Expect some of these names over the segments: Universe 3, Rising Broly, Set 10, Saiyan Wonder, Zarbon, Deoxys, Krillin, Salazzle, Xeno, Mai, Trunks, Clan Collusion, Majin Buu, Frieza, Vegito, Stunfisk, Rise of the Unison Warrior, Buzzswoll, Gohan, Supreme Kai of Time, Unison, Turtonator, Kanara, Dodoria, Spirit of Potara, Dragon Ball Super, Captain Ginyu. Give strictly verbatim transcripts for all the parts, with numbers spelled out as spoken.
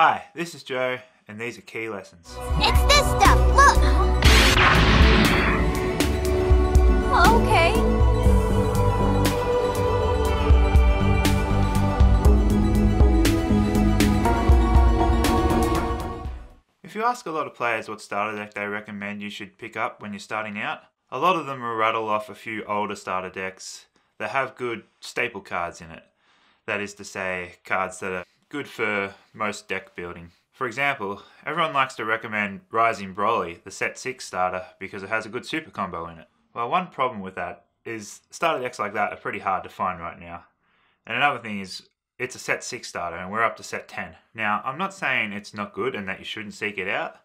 Hi, this is Joe, and these are Key Lessons. It's this stuff, look! Okay. If you ask a lot of players what starter deck they recommend you should pick up when you're starting out, a lot of them will rattle off a few older starter decks that have good staple cards in it. That is to say, cards that are good for most deck building. For example, everyone likes to recommend Rising Broly, the Set six starter, because it has a good super combo in it. Well, one problem with that is starter decks like that are pretty hard to find right now. And another thing is, it's a Set six starter and we're up to Set ten. Now, I'm not saying it's not good and that you shouldn't seek it out,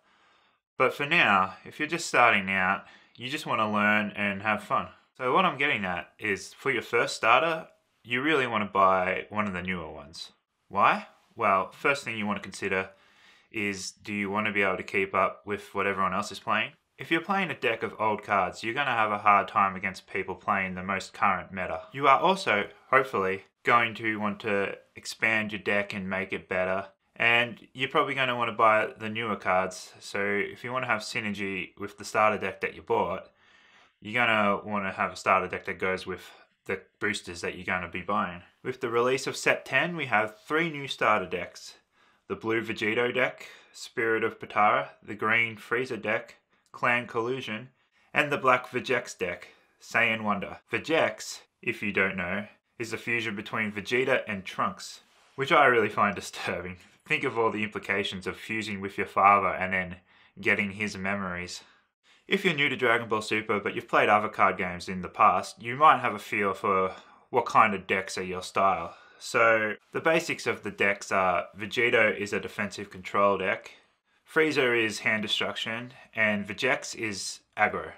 but for now, if you're just starting out, you just want to learn and have fun. So what I'm getting at is, for your first starter, you really want to buy one of the newer ones. Why? Well, first thing you want to consider is, do you want to be able to keep up with what everyone else is playing? If you're playing a deck of old cards, you're going to have a hard time against people playing the most current meta. You are also, hopefully, going to want to expand your deck and make it better. And you're probably going to want to buy the newer cards. So if you want to have synergy with the starter deck that you bought, you're going to want to have a starter deck that goes with the boosters that you're going to be buying. With the release of Set ten, we have three new starter decks. The blue Vegito deck, Spirit of Potara, the green Frieza deck, Clan Collusion, and the black Vegeks deck, Saiyan Wonder. Vegeks, if you don't know, is a fusion between Vegeta and Trunks, which I really find disturbing. Think of all the implications of fusing with your father and then getting his memories. If you're new to Dragon Ball Super but you've played other card games in the past, you might have a feel for what kind of decks are your style. So the basics of the decks are Vegito is a defensive control deck, Frieza is hand destruction, and Vegeks is aggro.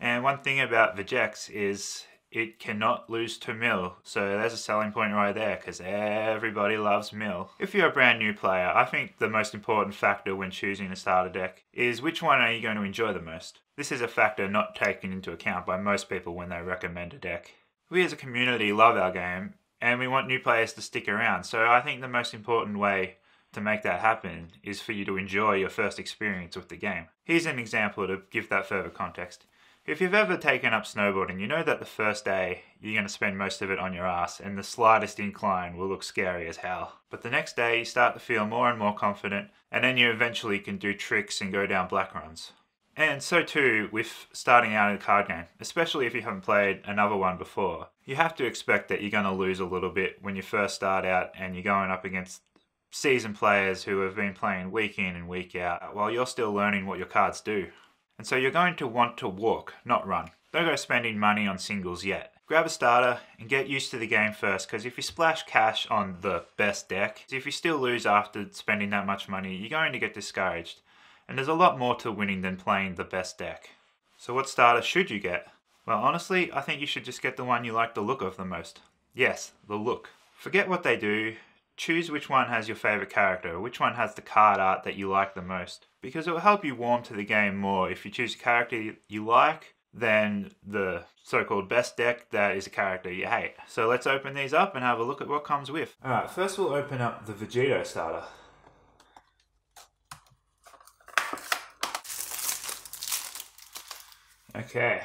And one thing about Vegeks is it cannot lose to Mill, so there's a selling point right there because everybody loves Mill. If you're a brand new player, I think the most important factor when choosing a starter deck is which one are you going to enjoy the most. This is a factor not taken into account by most people when they recommend a deck. We as a community love our game and we want new players to stick around, so I think the most important way to make that happen is for you to enjoy your first experience with the game. Here's an example to give that further context. If you've ever taken up snowboarding, you know that the first day you're going to spend most of it on your ass and the slightest incline will look scary as hell. But the next day you start to feel more and more confident, and then you eventually can do tricks and go down black runs. And so too with starting out in a card game, especially if you haven't played another one before. You have to expect that you're going to lose a little bit when you first start out and you're going up against seasoned players who have been playing week in and week out while you're still learning what your cards do. And so you're going to want to walk, not run. Don't go spending money on singles yet. Grab a starter and get used to the game first, because if you splash cash on the best deck, if you still lose after spending that much money, you're going to get discouraged. And there's a lot more to winning than playing the best deck. So what starter should you get? Well, honestly, I think you should just get the one you like the look of the most. Yes, the look. Forget what they do. Choose which one has your favourite character, which one has the card art that you like the most. Because it will help you warm to the game more if you choose a character you like than the so-called best deck that is a character you hate. So let's open these up and have a look at what comes with. Alright, first we'll open up the Vegito starter. Okay.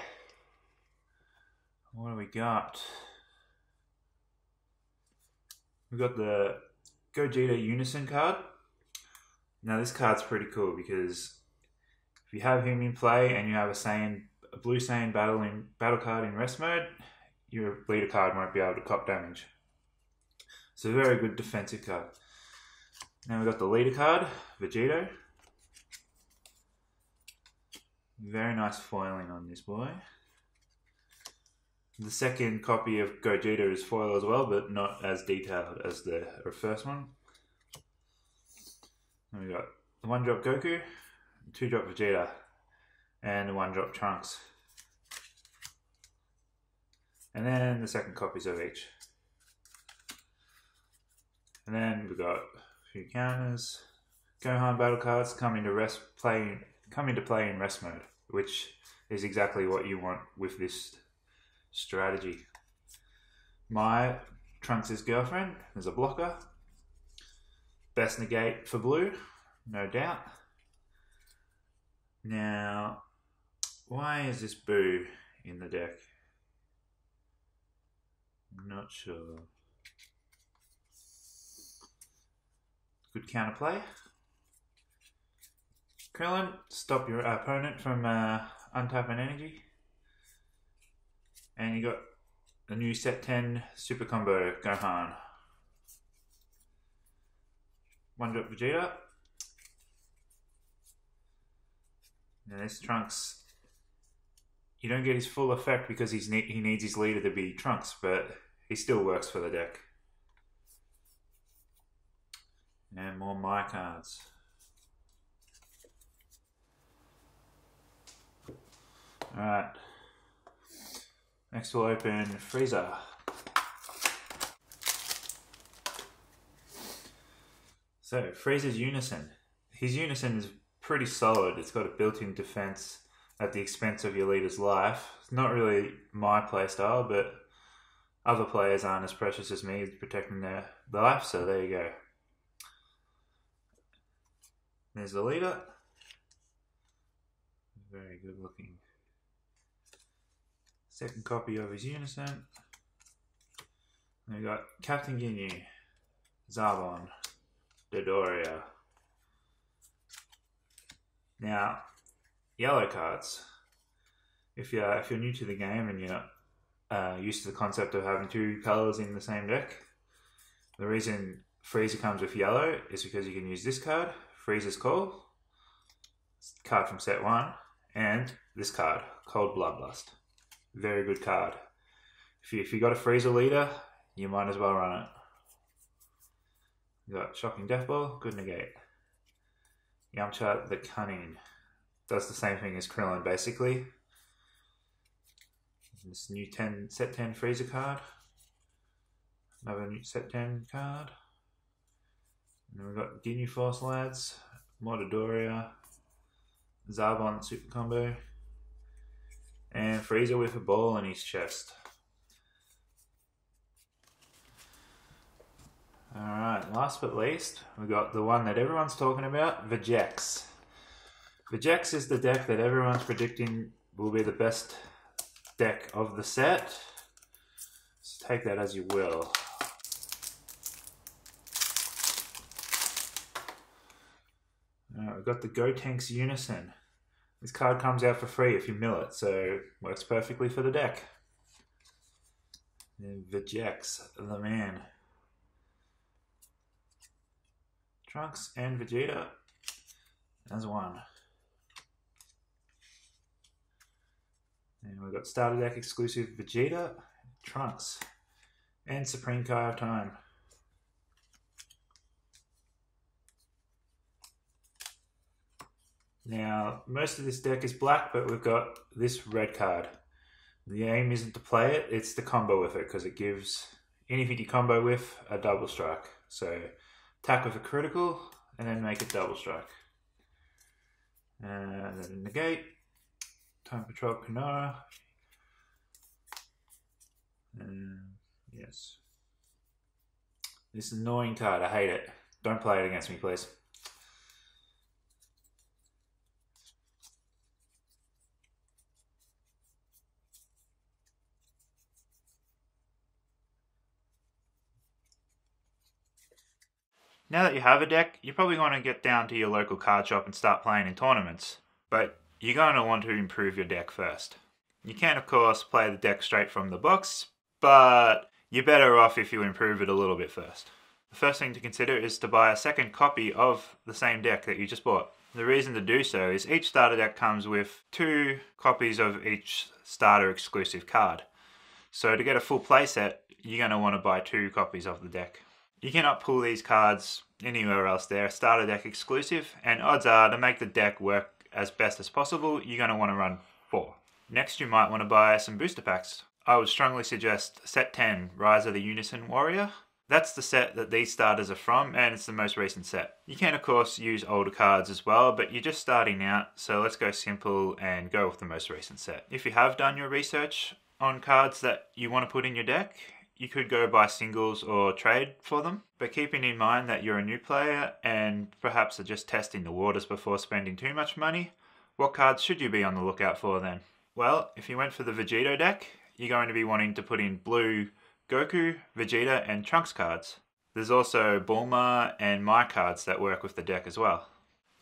What do we got? We've got the Gogeta Unison card. Now this card's pretty cool because if you have him in play and you have a Saiyan, a blue Saiyan battle, in, battle card in rest mode, your leader card won't be able to cop damage. It's a very good defensive card. Now we've got the leader card, Vegito. Very nice foiling on this boy. The second copy of Gogeta is foil as well, but not as detailed as the first one. And we got the one drop Goku, two drop Vegeta, and the one drop Trunks. And then the second copies of each. And then we got a few counters. Gohan battle cards come into rest play come into play in rest mode, which is exactly what you want with this strategy. Mai, Trunks' girlfriend, is a blocker. Best negate for blue, no doubt. Now, why is this Boo in the deck? I'm not sure. Good counterplay. Krillin, stop your opponent from uh, untapping energy. And you got the new Set ten Super Combo, Gohan. One drop Vegeta. Now this Trunks, you don't get his full effect because he's ne he needs his leader to be Trunks, but he still works for the deck. And more Mai cards. Alright. Next we'll open Frieza. So, Frieza's Unison. His Unison is pretty solid. It's got a built-in defense at the expense of your leader's life. It's not really my playstyle, but other players aren't as precious as me protecting their life, so there you go. There's the leader. Very good looking. Second copy of his Unison. And we got Captain Ginyu, Zarbon, Dodoria. Now, yellow cards. If you're if you're new to the game and you're not uh, used to the concept of having two colors in the same deck, the reason Frieza comes with yellow is because you can use this card, Frieza's Call, card from set one, and this card, Cold Bloodlust. Very good card. If you, if you got a Frieza leader, you might as well run it. You got Shocking Death Ball, good negate. Yamcha the Cunning. Does the same thing as Krillin, basically. This new ten, set ten Frieza card. Another new set ten card. And then we've got Ginyu Force Lads, Mortadoria, Zarbon Super Combo, and Frieza with a ball in his chest. Alright, last but least, we've got the one that everyone's talking about, Vegeks. Vegeks is the deck that everyone's predicting will be the best deck of the set. So take that as you will. Alright, we've got the Gotenks Unison. This card comes out for free if you mill it, so works perfectly for the deck. And Vegeks, the man. Trunks and Vegeta as one. And we've got starter deck exclusive Vegeta, Trunks, and Supreme Kai of Time. Now, most of this deck is black, but we've got this red card. The aim isn't to play it, it's to combo with it, because it gives anything you combo with a double strike. So, attack with a critical, and then make it double strike. And then negate, Time Patrol, Kanara. And yes. This annoying card, I hate it. Don't play it against me, please. Now that you have a deck, you're probably going to get down to your local card shop and start playing in tournaments, but you're going to want to improve your deck first. You can of course play the deck straight from the box, but you're better off if you improve it a little bit first. The first thing to consider is to buy a second copy of the same deck that you just bought. The reason to do so is each starter deck comes with two copies of each starter exclusive card. So to get a full playset, you're going to want to buy two copies of the deck. You cannot pull these cards anywhere else. They're a starter deck exclusive, and odds are to make the deck work as best as possible, you're going to want to run four. Next, you might want to buy some booster packs. I would strongly suggest Set ten, Rise of the Unison Warrior. That's the set that these starters are from, and it's the most recent set. You can, of course, use older cards as well, but you're just starting out, so let's go simple and go with the most recent set. If you have done your research on cards that you want to put in your deck, you could go buy singles or trade for them, but keeping in mind that you're a new player and perhaps are just testing the waters before spending too much money, what cards should you be on the lookout for then? Well, if you went for the Vegito deck, you're going to be wanting to put in blue Goku, Vegeta and Trunks cards. There's also Bulma and Mai cards that work with the deck as well.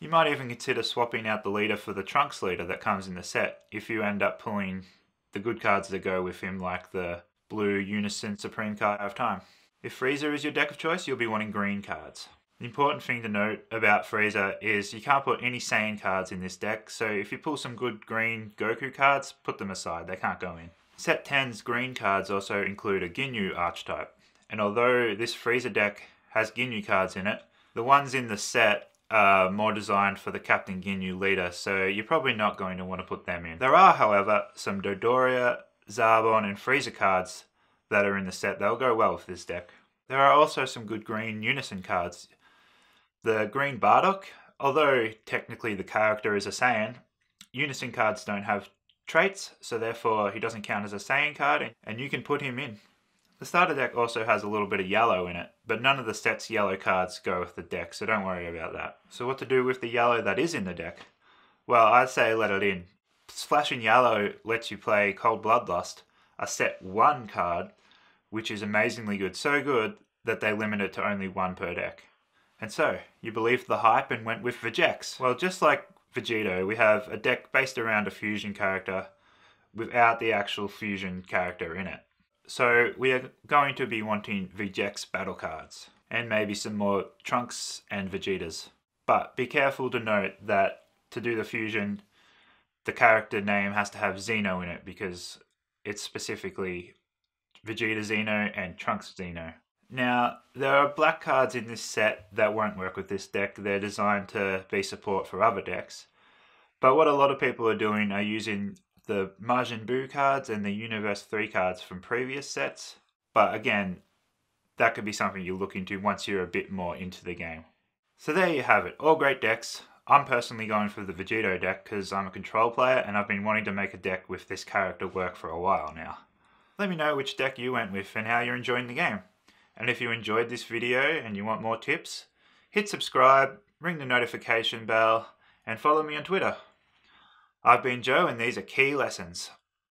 You might even consider swapping out the leader for the Trunks leader that comes in the set if you end up pulling the good cards that go with him, like the blue Unison Supreme Kai of Time. If Frieza is your deck of choice, you'll be wanting green cards. The important thing to note about Frieza is you can't put any Saiyan cards in this deck, so if you pull some good green Goku cards, put them aside, they can't go in. Set ten's green cards also include a Ginyu archetype, and although this Frieza deck has Ginyu cards in it, the ones in the set Uh, more designed for the Captain Ginyu leader, so you're probably not going to want to put them in. There are, however, some Dodoria, Zarbon and Frieza cards that are in the set. They'll go well with this deck. There are also some good green Unison cards. The green Bardock, although technically the character is a Saiyan, Unison cards don't have traits, so therefore he doesn't count as a Saiyan card, and you can put him in. The starter deck also has a little bit of yellow in it, but none of the set's yellow cards go with the deck, so don't worry about that. So what to do with the yellow that is in the deck? Well, I'd say let it in. Splashing yellow lets you play Cold Bloodlust, a set one card, which is amazingly good, so good that they limit it to only one per deck. And so, you believed the hype and went with Vegeks. Well, just like Vegito, we have a deck based around a fusion character without the actual fusion character in it. So we are going to be wanting Vegeks battle cards and maybe some more Trunks and Vegetas. But be careful to note that to do the fusion, the character name has to have Xeno in it because it's specifically Vegeta Xeno and Trunks Xeno. Now, there are black cards in this set that won't work with this deck. They're designed to be support for other decks. But what a lot of people are doing are using the Majin Buu cards and the Universe three cards from previous sets. But again, that could be something you look into once you're a bit more into the game. So there you have it, all great decks. I'm personally going for the Vegito deck because I'm a control player and I've been wanting to make a deck with this character work for a while now. Let me know which deck you went with and how you're enjoying the game. And if you enjoyed this video and you want more tips, hit subscribe, ring the notification bell, and follow me on Twitter. I've been Joe and these are Haki Lessons.